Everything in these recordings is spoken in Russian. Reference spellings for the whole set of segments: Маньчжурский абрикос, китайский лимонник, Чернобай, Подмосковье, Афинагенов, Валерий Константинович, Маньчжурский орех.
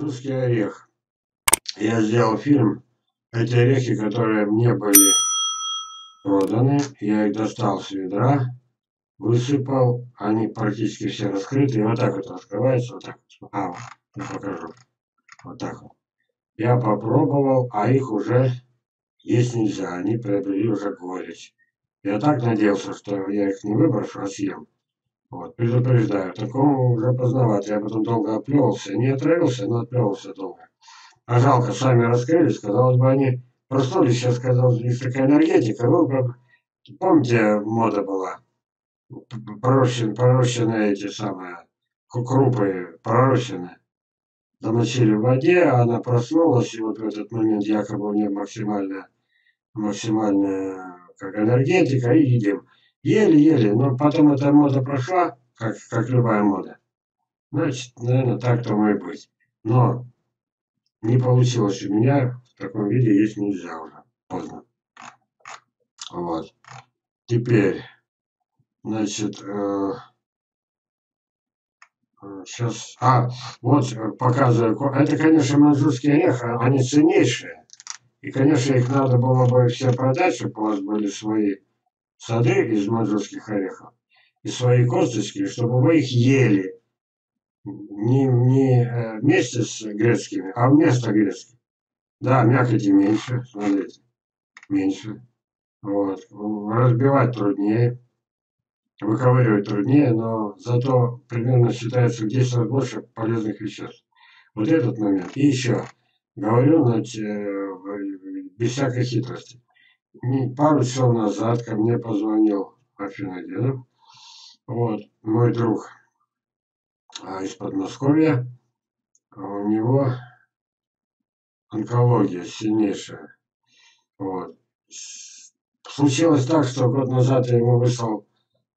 «Маньчжурский орех». Я сделал фильм. Эти орехи, которые мне были проданы, я их достал с ведра, высыпал. Они практически все раскрыты. И вот так вот раскрывается. Вот так вот. А, я покажу. Вот так вот. Я попробовал, а их уже есть нельзя. Они приобрели уже горечь. Я так надеялся, что я их не выброшу, а съем. Вот, предупреждаю, такому уже поздновато. Я потом долго оплевывался. Не отравился, но оплевывался долго. А жалко, сами раскрылись. Казалось бы, они проснулись. Сейчас, казалось, есть такая энергетика. Вы помните, мода была? Пророщенные эти самые крупы, пророщенные. Замочили в воде, она проснулась. И вот в этот момент якобы у нее максимальная как энергетика, и едим. Еле-еле, но потом эта мода прошла, как любая мода. Значит, наверное, так тому и быть. Но не получилось у меня, в таком виде есть нельзя уже, поздно. Вот. Теперь, значит, сейчас, вот показываю, это, конечно, маньчжурский орех, они ценнейшие. И, конечно, их надо было бы все продать, чтобы у вас были свои сады из маньчжурских орехов и свои косточки, чтобы вы их ели не вместе с грецкими, а вместо грецких. Да, мякоти меньше, смотрите, меньше. Вот. Разбивать труднее, выковыривать труднее, но зато примерно считается в 10 раз больше полезных веществ. Вот этот момент. И еще. Говорю, значит, без всякой хитрости. Пару часов назад ко мне позвонил Афинагенов, вот, мой друг из Подмосковья. У него онкология сильнейшая. Вот. Случилось так, что год назад я ему выслал,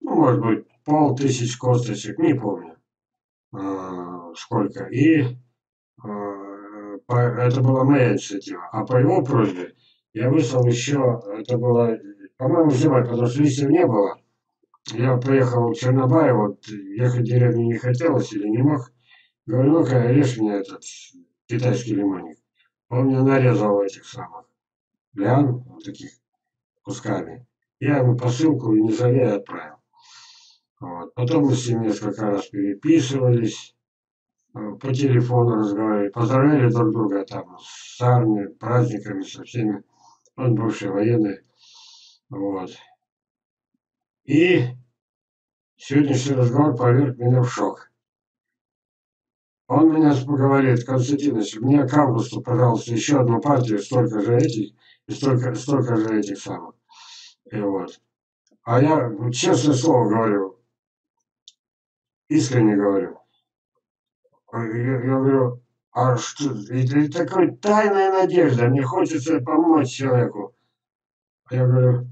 ну, может быть, 5000 косточек, не помню, сколько. И это была моя инициатива. А по его просьбе я выслал еще, это было, по-моему, зима, потому что листьев не было. Я приехал в Чернобай, вот, ехать в деревню не хотелось или не мог. Говорю, ну-ка, режь мне этот китайский лимонник. Он мне нарезал этих самых лиан, вот таких кусками. Я ему посылку и не жалея отправил. Вот. Потом мы с ним несколько раз переписывались. По телефону разговаривали, поздравляли друг друга там с армией, праздниками, со всеми. Он бывший военный. Вот. И сегодняшний разговор поверг меня в шок. Он меня говорит: Константинович, мне к августу, пожалуйста, еще одну партию, столько же этих, и столько же этих самых. И вот. А я, честное слово говорю, искренне говорю. Я говорю, а что, это такая тайная надежда, мне хочется помочь человеку. Я говорю,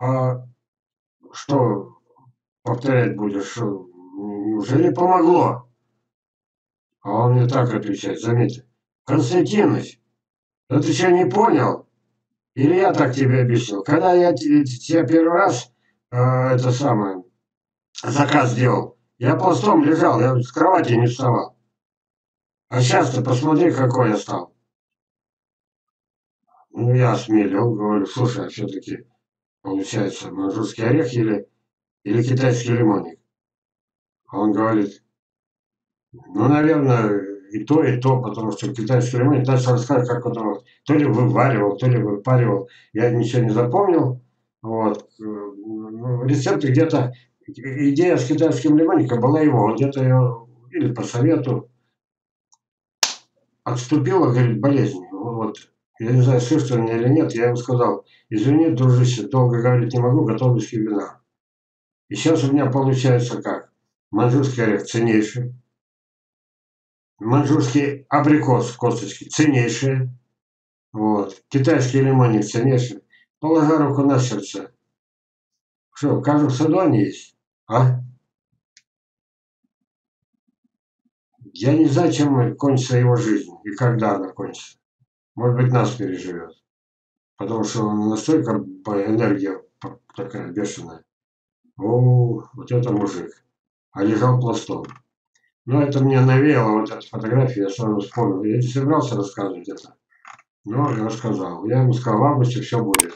а что повторять будешь, неужели помогло? А он мне так отвечает, заметьте, Константинович, да ты что, не понял? Или я так тебе объяснил? Когда я тебе первый раз заказ делал, я пластом лежал, я с кровати не вставал. А сейчас ты посмотри, какой я стал. Ну, я осмелел, говорю, слушай, а все-таки получается маньчжурский орех или китайский лимонник? А он говорит, ну, наверное, и то, потому что китайский лимонник, дальше рассказывает, как он его то ли вываривал, то ли выпаривал. Я ничего не запомнил. Вот. Рецепты где-то. Идея с китайским лимонником была его, где-то ее или по совету отступила, говорит, болезнь. Вот. Я не знаю, слышно мне или нет, я ему сказал, извини, дружище, долго говорить не могу, готовлюсь к вебинару. И сейчас у меня получается как? Маньчжурский орех ценнейший, маньчжурский абрикос, косточки ценнейшие, вот. Китайский лимонник ценнейший. Положа руку на сердце. Что, в каждом саду они есть? А? Я не знаю, чем кончится его жизнь и когда она кончится. Может быть, нас переживет. Потому что он настолько энергия такая бешеная. О, вот это мужик. А лежал пластом. Но это мне навеяло вот эта фотография, я сразу вспомнил. Я не собирался рассказывать это, но рассказал. Я ему сказал, в августе все будет.